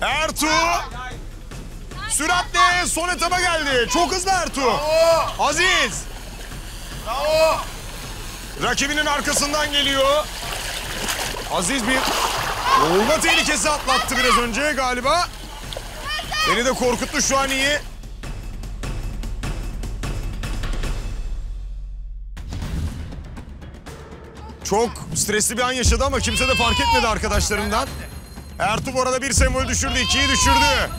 Ertuğ. Süratle son etaba geldi. Çok hızlı Ertuğ. Bravo. Aziz. Bravo. Rakibinin arkasından geliyor. Aziz bir boğulma tehlikesi atlattı biraz önce galiba. Beni de korkuttu şu an iyi. Çok stresli bir an yaşadı ama kimse de fark etmedi arkadaşlarından. Ertuğ bu arada bir sembolü düşürdü, ikiyi düşürdü.